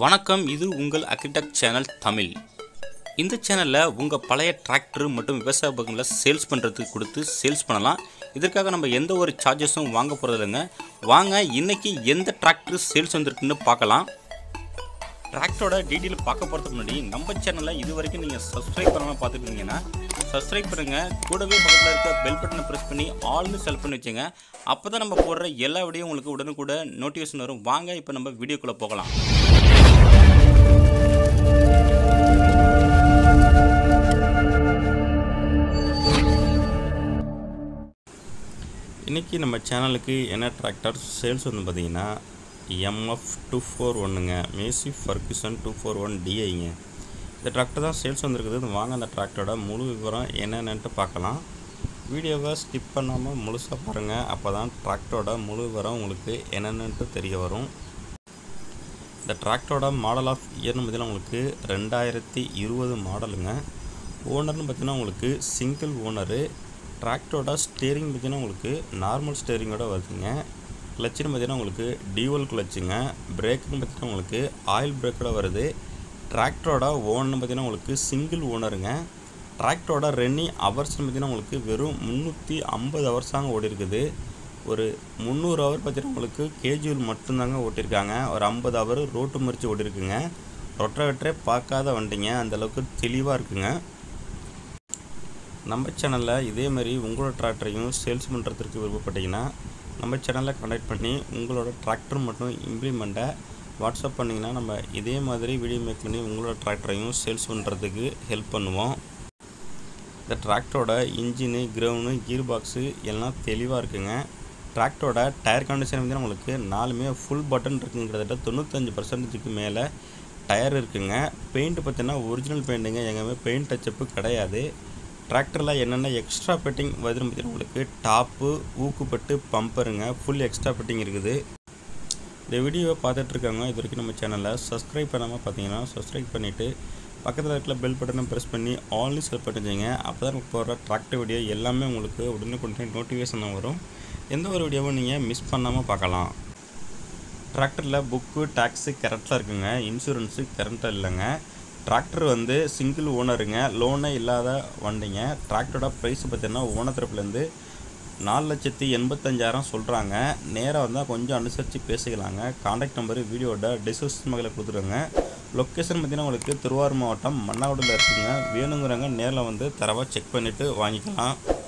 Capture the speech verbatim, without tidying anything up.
வணக்கம், இது உங்கள் அக்ரிடெக் சேனல் தமிழ். இந்த சேனலில் உங்கள் பழைய டிராக்டர் மற்றும் விவசாய பக்கங்களை சேல்ஸ் பண்ணுறதுக்கு கொடுத்து சேல்ஸ் பண்ணலாம். இதற்காக நம்ம எந்த ஒரு சார்ஜஸும் வாங்க போகிறதில்லைங்க. வாங்க இன்றைக்கி எந்த டிராக்டர் சேல்ஸ் வந்திருக்குன்னு பார்க்கலாம். டிராக்டரோட டீட்டெயில் பார்க்க போகிறதுக்கு முன்னாடி நம்ம சேனலை இது வரைக்கும் நீங்கள் சப்ஸ்கிரைப் பண்ணாமல் பார்த்துக்கிட்டிங்கன்னா சப்ஸ்கிரைப் பண்ணுங்கள். கூடவே பக்கத்தில் இருக்க பெல் பட்டனை ப்ரெஸ் பண்ணி ஆல்னு செலக்ட் பண்ணி வச்சுங்க. அப்போ தான் நம்ம போடுற எல்லா வீடியோ உங்களுக்கு உடனுக்கூட நோட்டிஃபிகேஷன் வரும். வாங்க இப்போ நம்ம வீடியோக்குள்ளே போகலாம். இன்றைக்கி நம்ம சேனலுக்கு என்ன டிராக்டர் சேல்ஸ் வந்து பார்த்திங்கன்னா எம்எஃப் டூ ஃபோர் ஒன்றுங்க Massey Ferguson two four one டிஐங்க. இந்த டிராக்டர் தான் சேல்ஸ் வந்துருக்குது. வாங்க அந்த டிராக்டரோட முழு விவரம் என்னென்னட்டு பார்க்கலாம். வீடியோவை ஸ்கிப் பண்ணாமல் முழுசாக பாருங்கள். அப்போ தான் டிராக்டரோட முழு விவரம் உங்களுக்கு என்னென்னட்டு தெரிய வரும். இந்த டிராக்டரோட மாடல் ஆஃப் இயர்னு பார்த்திங்கன்னா உங்களுக்கு ரெண்டாயிரத்தி இருபது மாடலுங்க. ஓனர்னு பார்த்திங்கன்னா உங்களுக்கு சிங்கிள் ஓனரு. டிராக்டரோட ஸ்டேரிங் பார்த்திங்கன்னா உங்களுக்கு நார்மல் ஸ்டேரிங்கோட வருதுங்க. கிளச்சுன்னு பார்த்திங்கன்னா உங்களுக்கு டியூவல் கிளச்சுங்க. பிரேக்குன்னு பார்த்திங்கன்னா உங்களுக்கு ஆயில் பிரேக்கோட வருது. டிராக்டரோட ஓனர்னு பார்த்திங்கன்னா உங்களுக்கு சிங்கிள் ஓனருங்க. டிராக்டரோட ரன்னிங் ஹவர்ஸ்னு பார்த்திங்கன்னா உங்களுக்கு வெறும் முந்நூற்றி ஐம்பது ஹவர்ஸாங்க ஓடி இருக்குது. ஒரு முந்நூறு ஹவர் பார்த்திங்கன்னா உங்களுக்கு கேஜுவல் மட்டும்தாங்க ஓட்டியிருக்காங்க. ஒரு ஐம்பது ஹவர் ரோட்டு மறிச்சு ஓடி இருக்குங்க. ரொட்டவேட்டரே பார்க்காத வண்டிங்க, அந்தளவுக்கு தெளிவாக இருக்குங்க. நம்ம சேனலில் இதேமாதிரி உங்களோட டிராக்டரையும் சேல்ஸ் பண்ணுறதுக்கு விருப்பப்பட்டிங்கன்னா நம்ம சேனலில் கான்டாக்ட் பண்ணி உங்களோட டிராக்டர் மட்டும் இம்ப்ளிமெண்ட்டை வாட்ஸ்அப் பண்ணிங்கன்னா நம்ம இதே மாதிரி வீடியோ மேக் பண்ணி உங்களோட டிராக்டரையும் சேல்ஸ் பண்ணுறதுக்கு ஹெல்ப் பண்ணுவோம். இந்த டிராக்டரோட இன்ஜினு, கிரவுண்டு, கியர் பாக்ஸு எல்லாம் தெளிவாக இருக்குங்க. டிராக்டரோட டயர் கண்டிஷன் வந்து நம்மளுக்கு நாலுமே ஃபுல் பட்டன் இருக்குங்கிறத தொண்ணூத்தஞ்சு பர்சன்டேஜுக்கு மேலே டயர் இருக்குங்க. பெயிண்ட் பார்த்தீங்கன்னா ஒரிஜினல் பெயிண்ட்டுங்க, எங்கேயுமே பெயிண்ட் டச்சப்பு கிடையாது. டிராக்டரில் என்னென்ன எக்ஸ்ட்ரா பெட்டிங் வருதுன்னு பார்த்தீங்கன்னா உங்களுக்கு டாப்பு, ஊக்குப்பட்டு, பம்பருங்க, ஃபுல் எக்ஸ்ட்ரா பெட்டிங் இருக்குது. இந்த வீடியோவை பார்த்துட்ருக்காங்க இது வரைக்கும் நம்ம சேனலில் சப்ஸ்கிரைப் பண்ணாமல் பார்த்தீங்கன்னா சப்ஸ்கிரைப் பண்ணிவிட்டு பக்கத்தில் இருக்கிற பெல் பட்டனை ப்ரெஸ் பண்ணி ஆல்னு செலக்ட் பண்ணிச்சிங்க. அப்போ தான் உங்களுக்கு போகிற டிராக்டர் வீடியோ எல்லாமே உங்களுக்கு உடனுக்குடனே நோட்டிஃபிகேஷன் வரும். எந்த ஒரு வீடியோவும் நீங்கள் மிஸ் பண்ணாமல் பார்க்கலாம். டிராக்டரில் புக்கு, டேக்ஸு கரெக்டாக இருக்குங்க. இன்சூரன்ஸு கரெக்டாக இல்லைங்க. டிராக்டர் வந்து சிங்கிள் ஓனருங்க, லோனே இல்லாத வண்டிங்க. டிராக்டரோட ப்ரைஸ் பார்த்திங்கன்னா ஓனர் தரப்புலேருந்து நாலு லட்சத்தி எண்பத்தஞ்சாயிரம் சொல்கிறாங்க. நேராக வந்தால் கொஞ்சம் அனுசரித்து பேசிக்கலாங்க. கான்டாக்ட் நம்பரு வீடியோட டிஸ்கிரிப்ஷன் மேலே கொடுத்துருங்க. லொக்கேஷன் பார்த்திங்கன்னா உங்களுக்கு திருவாரூர் மாவட்டம் மன்னாவடியில் இருக்குங்க. வேணுங்கிறவங்க நேரில் வந்து தரவாக செக் பண்ணிவிட்டு வாங்கிக்கலாம்.